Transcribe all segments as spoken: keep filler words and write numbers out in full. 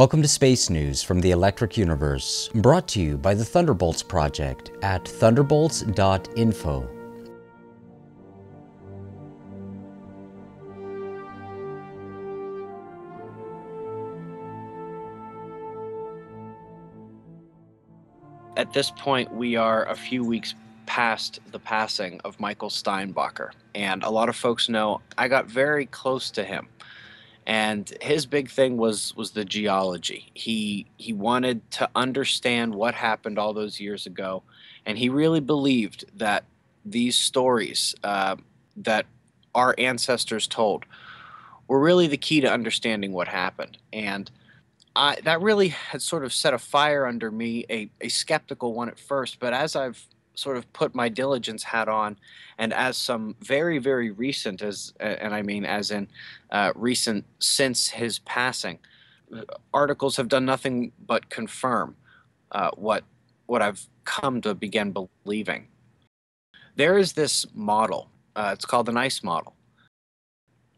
Welcome to Space News from the Electric Universe, brought to you by the Thunderbolts Project at thunderbolts dot info. At this point, we are a few weeks past the passing of Michael Steinbacher, and a lot of folks know I got very close to him. And his big thing was was the geology. He he wanted to understand what happened all those years ago, and he really believed that these stories uh, that our ancestors told were really the key to understanding what happened. And I, that really had sort of set a fire under me, a, a skeptical one at first, but as I've sort of put my diligence hat on, and as some very, very recent, as and I mean as in uh, recent since his passing, articles have done nothing but confirm uh, what what I've come to begin believing. There is this model. Uh, it's called the Nice model.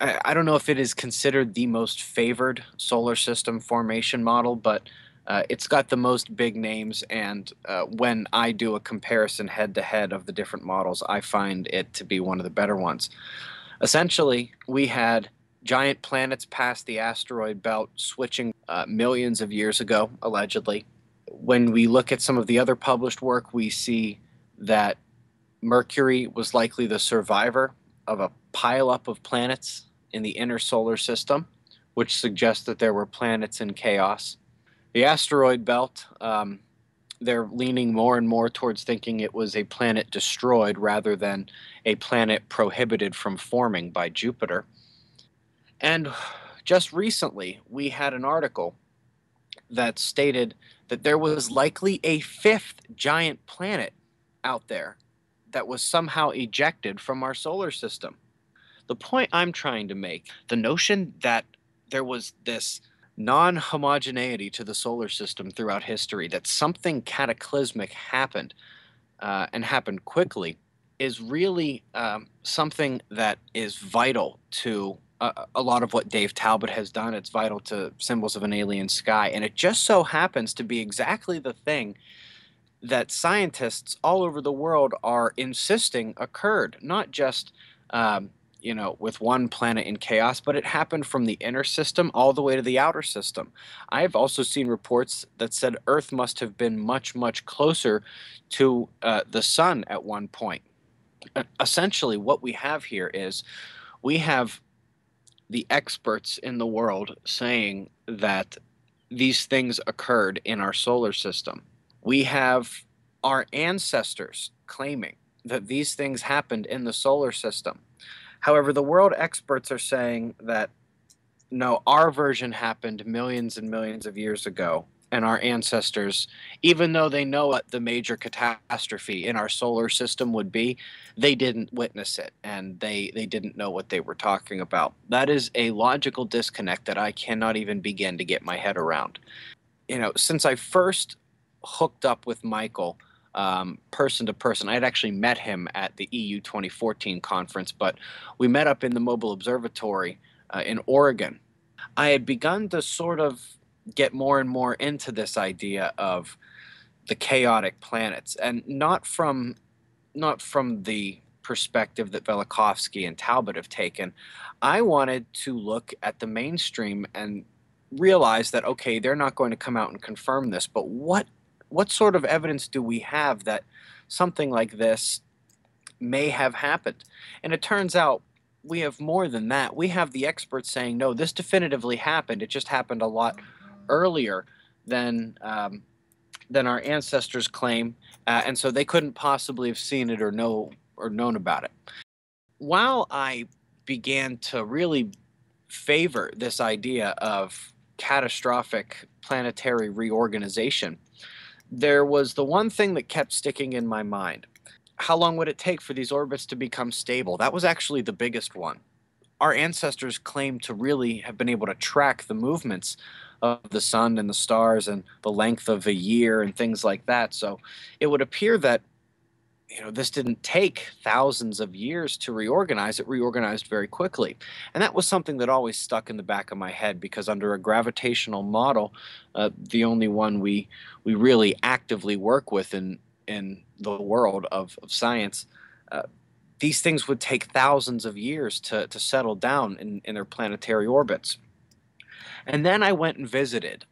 I, I don't know if it is considered the most favored solar system formation model, but Uh, it's got the most big names, and uh, when I do a comparison head-to-head of the different models, I find it to be one of the better ones. Essentially, we had giant planets pass the asteroid belt, switching uh, millions of years ago, allegedly. When we look at some of the other published work, we see that Mercury was likely the survivor of a pileup of planets in the inner solar system, which suggests that there were planets in chaos. The asteroid belt, um, they're leaning more and more towards thinking it was a planet destroyed rather than a planet prohibited from forming by Jupiter. And just recently, we had an article that stated that there was likely a fifth giant planet out there that was somehow ejected from our solar system. The point I'm trying to make, the notion that there was this non-homogeneity to the solar system throughout history, that something cataclysmic happened uh, and happened quickly, is really um, something that is vital to uh, a lot of what Dave Talbot has done. It's vital to Symbols of an Alien Sky, and it just so happens to be exactly the thing that scientists all over the world are insisting occurred, not just um, you know, with one planet in chaos, but it happened from the inner system all the way to the outer system. I've also seen reports that said Earth must have been much, much closer to uh, the sun at one point. Uh, essentially, what we have here is we have the experts in the world saying that these things occurred in our solar system. We have our ancestors claiming that these things happened in the solar system. However, the world experts are saying that, no, our version happened millions and millions of years ago, and our ancestors, even though they know what the major catastrophe in our solar system would be, they didn't witness it, and they, they didn't know what they were talking about. That is a logical disconnect that I cannot even begin to get my head around. You know, since I first hooked up with Michael, Um, person to person. I had actually met him at the E U twenty fourteen conference, but we met up in the Mobile Observatory uh, in Oregon. I had begun to sort of get more and more into this idea of the chaotic planets, and not from, not from the perspective that Velikovsky and Talbot have taken. I wanted to look at the mainstream and realize that, okay, they're not going to come out and confirm this, but what What sort of evidence do we have that something like this may have happened? And it turns out we have more than that. We have the experts saying, no, this definitively happened. It just happened a lot earlier than, um, than our ancestors claim, uh, and so they couldn't possibly have seen it or, know, or known about it. While I began to really favor this idea of catastrophic planetary reorganization, there was the one thing that kept sticking in my mind. How long would it take for these orbits to become stable? That was actually the biggest one. Our ancestors claim to really have been able to track the movements of the sun and the stars and the length of a year and things like that. So it would appear that you know, this didn't take thousands of years to reorganize. It reorganized very quickly. And that was something that always stuck in the back of my head, because under a gravitational model, uh, the only one we we really actively work with in, in the world of, of science, uh, these things would take thousands of years to, to settle down in, in their planetary orbits. And then I went and visited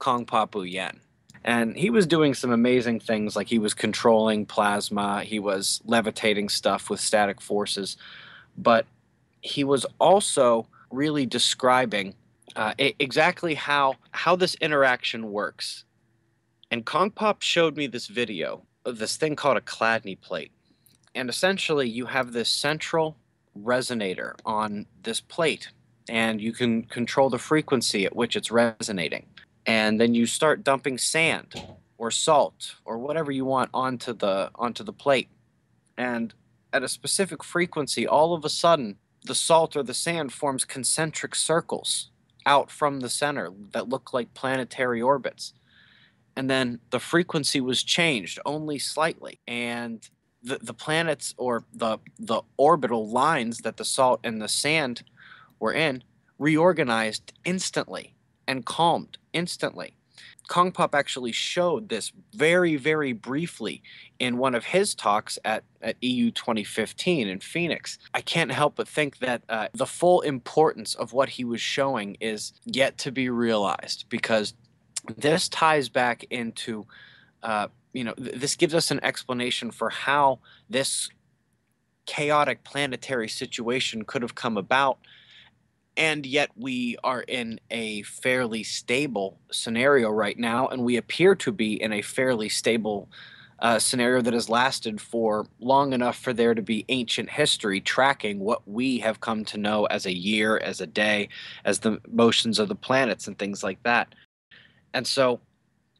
Kongpop U-Yen. And he was doing some amazing things, like he was controlling plasma, he was levitating stuff with static forces, but he was also really describing uh, exactly how, how this interaction works. And Kongpop showed me this video of this thing called a Chladni plate. And essentially you have this central resonator on this plate, and you can control the frequency at which it's resonating. And then you start dumping sand or salt or whatever you want onto the onto the plate. And at a specific frequency, all of a sudden, the salt or the sand forms concentric circles out from the center that look like planetary orbits. And then the frequency was changed only slightly. And the, the planets or the, the orbital lines that the salt and the sand were in reorganized instantly and calmed instantly. Kongpop actually showed this very, very briefly in one of his talks at, at E U twenty fifteen in Phoenix. I can't help but think that uh, the full importance of what he was showing is yet to be realized, because this ties back into, uh, you know, th this gives us an explanation for how this chaotic planetary situation could have come about. And yet we are in a fairly stable scenario right now, and we appear to be in a fairly stable uh, scenario that has lasted for long enough for there to be ancient history tracking what we have come to know as a year, as a day, as the motions of the planets and things like that. And so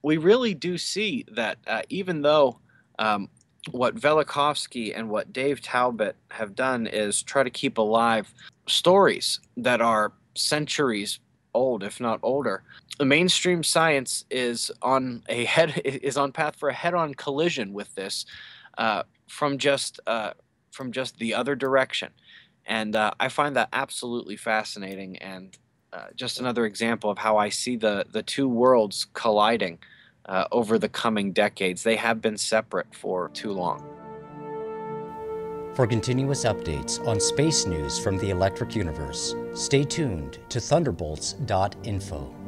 we really do see that uh, even though um, what Velikovsky and what Dave Talbot have done is try to keep alive stories that are centuries old, if not older, the mainstream science is on a head is on path for a head-on collision with this uh, from just uh, from just the other direction, and uh, I find that absolutely fascinating, and uh, just another example of how I see the the two worlds colliding uh, over the coming decades. They have been separate for too long. For continuous updates on space news from the Electric Universe, stay tuned to thunderbolts dot info.